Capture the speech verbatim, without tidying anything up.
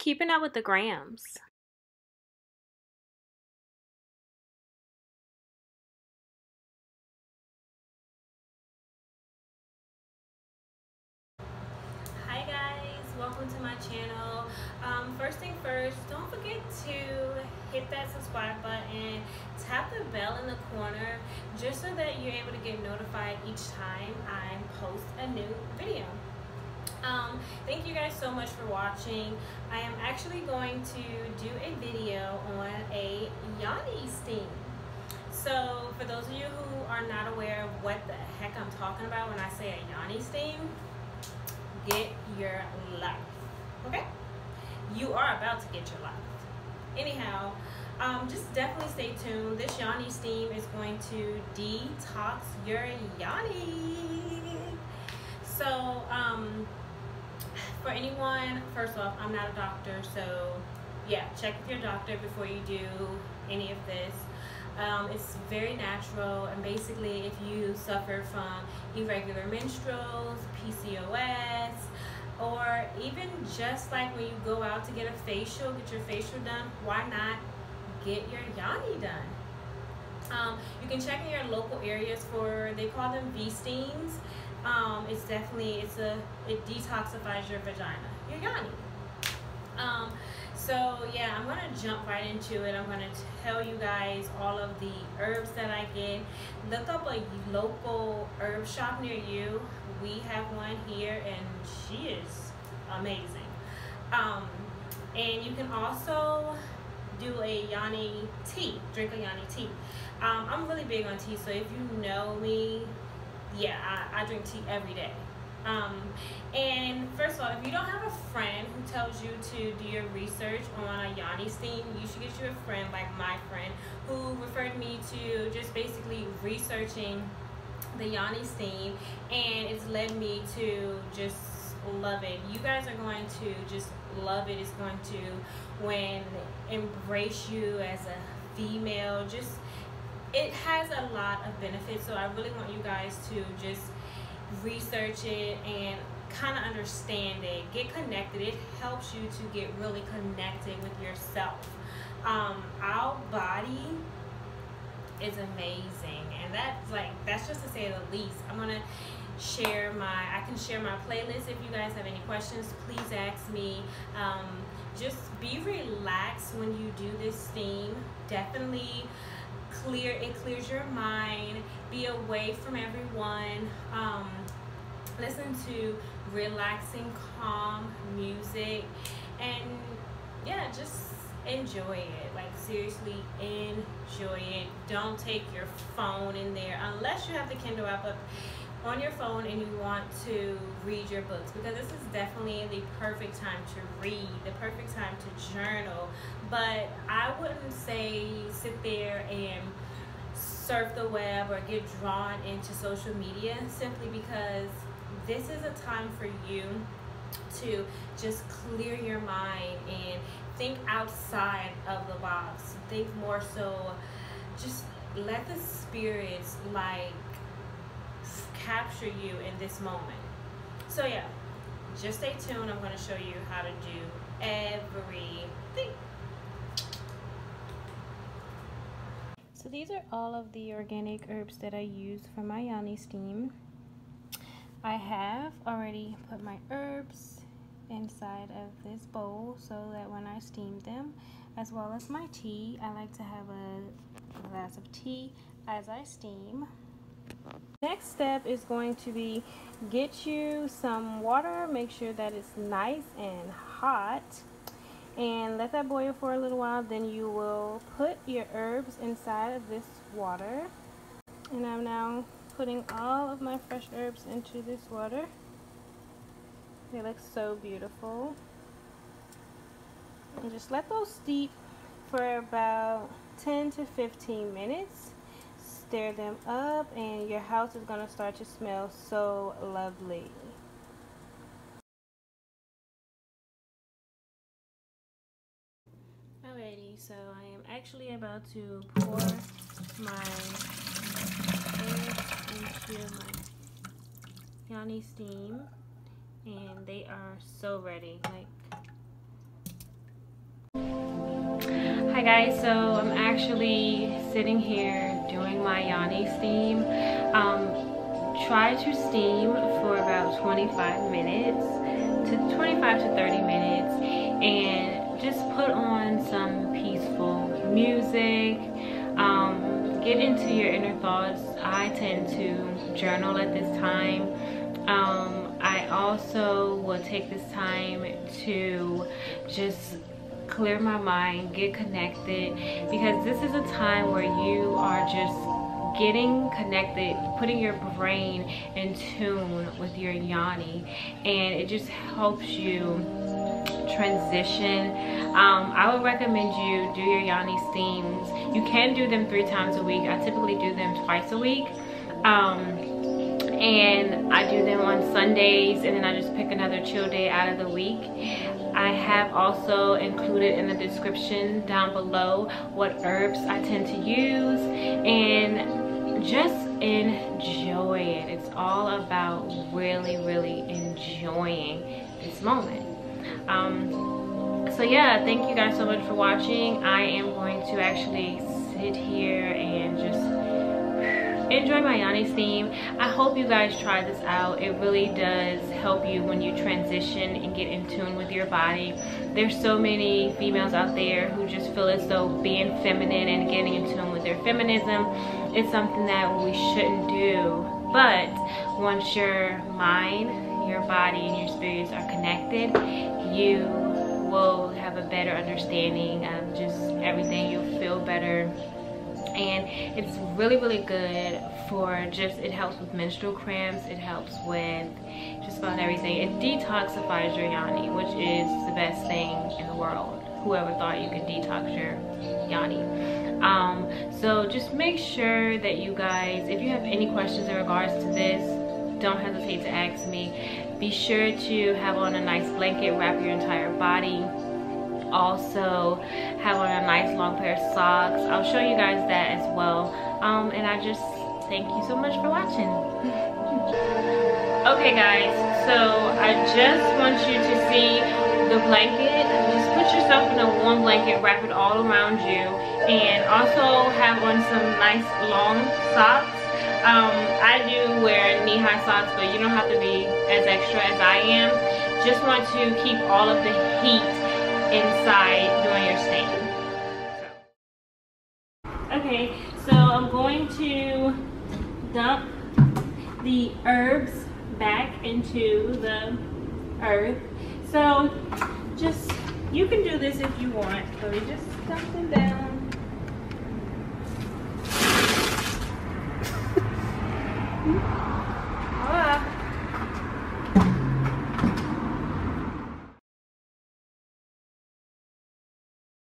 Keeping up with the grams. Hi guys, welcome to my channel. Um, first thing first, don't forget to hit that subscribe button, tap the bell in the corner, just so that you're able to get notified each time I post a new video. Um, thank you guys so much for watching. I am actually going to do a video on a Yoni steam. So for those of you who are not aware of what the heck I'm talking about when I say a Yoni steam, get your life. Okay? You are about to get your life. Anyhow, um, just definitely stay tuned. This Yoni steam is going to detox your Yoni. So, um, for anyone, first off, I'm not a doctor, so yeah, check with your doctor before you do any of this. Um, it's very natural, and basically if you suffer from irregular menstruals, P C O S, or even just like when you go out to get a facial, get your facial done, why not get your Yoni done? Um, you can check in your local areas for, they call them V-steams. Um, it's definitely, it's a, it detoxifies your vagina, your Yoni. Um, so yeah, I'm going to jump right into it. I'm going to tell you guys all of the herbs that I get. Look up a local herb shop near you. We have one here and she is amazing. Um, and you can also do a Yoni tea, drink a Yoni tea. Um, I'm really big on tea, so if you know me, yeah, I, I drink tea every day. Um, and first of all, if you don't have a friend who tells you to do your research on a Yoni steam, you should get you a friend like my friend who referred me to just basically researching the Yoni steam, and it's led me to just love it. You guys are going to just love it. It's going to when embrace you as a female. Just it has a lot of benefits, so I really want you guys to just research it and kind of understand it. Get connected. It helps you to get really connected with yourself. Um, our body is amazing, and that's like that's just to say the least. I'm gonna share my. I can share my playlist if you guys have any questions. Please ask me. Um, just be relaxed when you do this steam. Definitely. Clear it clears your mind. Be away from everyone. Um, listen to relaxing, calm music, and yeah, just enjoy it. Like seriously, enjoy it. Don't take your phone in there unless you have the Kindle app up on your phone and you want to read your books, because this is definitely the perfect time to read, the perfect time to journal. But I wouldn't say sit there and surf the web or get drawn into social media, simply because this is a time for you to just clear your mind and think outside of the box. Think more so, just let the spirits like capture you in this moment. So yeah, just stay tuned. I'm going to show you how to do everything. So these are all of the organic herbs that I use for my Yoni steam. I have already put my herbs inside of this bowl so that when I steam them, as well as my tea, I like to have a glass of tea as I steam. Next step is going to be get you some water, make sure that it's nice and hot, and let that boil for a little while. Then you will put your herbs inside of this water, and I'm now putting all of my fresh herbs into this water. They look so beautiful. And just let those steep for about ten to fifteen minutes. Stir them up, and your house is going to start to smell so lovely. Alrighty, so I am actually about to pour my herbs into my Yoni steam, and they are so ready. Like, Hi guys, so I'm actually sitting here doing my Yoni steam. Um, try to steam for about twenty-five minutes to twenty-five to thirty minutes and just put on some peaceful music. Um, get into your inner thoughts. I tend to journal at this time. Um, I also will take this time to just clear my mind, get connected, because this is a time where you are just getting connected, putting your brain in tune with your Yoni, and it just helps you transition. um I would recommend you do your Yoni steams. You can do them three times a week. I typically do them twice a week, um and I do them on Sundays, and then I just pick another chill day out of the week. I have also included in the description down below what herbs I tend to use, and just enjoy it. It's all about really, really enjoying this moment. Um, so yeah, thank you guys so much for watching. I am going to actually sit here and just enjoy my Yoni steam. I hope you guys try this out. It really does help you when you transition and get in tune with your body. There's so many females out there who just feel as though being feminine and getting in tune with their feminism is something that we shouldn't do. But once your mind, your body, and your spirits are connected, you will have a better understanding of just everything. You'll feel better. And it's really, really good for just, it helps with menstrual cramps, it helps with just about everything. It detoxifies your Yoni, which is the best thing in the world. Whoever thought you could detox your Yoni. Um, so just make sure that you guys, if you have any questions in regards to this, don't hesitate to ask me. Be sure to have on a nice blanket, wrap your entire body. Also have on a nice long pair of socks. I'll show you guys that as well. Um, and I just thank you so much for watching. Okay guys, so I just want you to see the blanket. Just put yourself in a warm blanket, wrap it all around you, and also have on some nice long socks. Um, I do wear knee-high socks, but you don't have to be as extra as I am. Just want to keep all of the heat inside doing your steam. Okay, so I'm going to dump the herbs back into the earth. So just, you can do this if you want. So you just dump them down. Mm-hmm.